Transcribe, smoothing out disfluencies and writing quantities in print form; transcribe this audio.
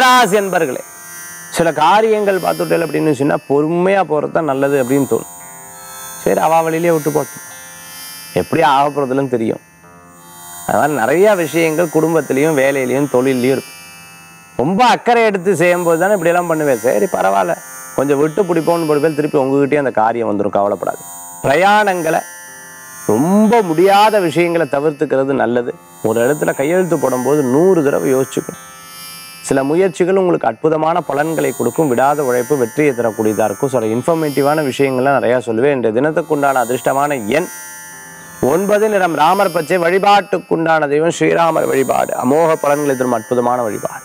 கும்பராசி அன்பர்களே, சில காரியங்கள் பார்த்துட்டேன் அப்படின்னு சொன்னால் பொறுமையாக போகிறது தான் நல்லது அப்படின்னு தோணும். சரி, அவா வழியிலே விட்டு போட்டோம், எப்படி ஆக போகிறதுலன்னு தெரியும். அதனால் நிறையா விஷயங்கள் குடும்பத்துலேயும் வேலையிலையும் தொழிலையும் இருக்கும். ரொம்ப அக்கறை எடுத்து செய்யும்போது தானே இப்படியெல்லாம் பண்ணுவேன். சரி பரவாயில்ல, கொஞ்சம் விட்டு பிடிப்போம்னு போட்டு பேர் திருப்பி உங்ககிட்டே அந்த காரியம் வந்துடும், கவலைப்படாது. பிரயாணங்களை ரொம்ப முடியாத விஷயங்களை தவிர்த்துக்கிறது நல்லது. ஒரு இடத்துல கையெழுத்து போடும்போது 100 தடவை யோசிச்சுக்கணும். சில முயற்சிகள் உங்களுக்கு அற்புதமான பலன்களை கொடுக்கும், விடாத உழைப்பு வெற்றியை தரக்கூடியதாக இருக்கும். சில இன்ஃபர்மேட்டிவான விஷயங்கள்லாம் நிறையா சொல்லுவேன். இன்றைய தினத்துக்குண்டான அதிர்ஷ்டமான எண் 9 நிறம் ராமர் பச்சை. வழிபாட்டுக்குண்டான தெய்வம் ஸ்ரீராமர் வழிபாடு. அமோக பலன்களை தரும் அற்புதமான வழிபாடு.